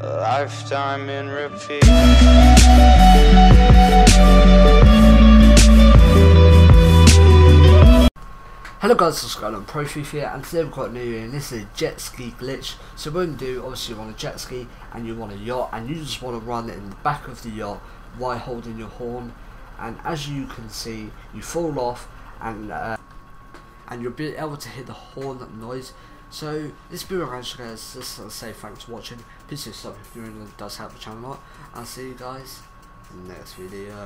Lifetime in repeat. Hello guys, what's going on? Prothief here, and today we've got a new year, and this is a jet ski glitch. So what you do, obviously you want a jet ski and you want a yacht, and you just want to run in the back of the yacht while holding your horn, and as you can see you fall off and you'll be able to hear the horn noise. So this video guys, just to say thanks for watching. Please do sub if you really does help the channel a lot. I'll see you guys in the next video.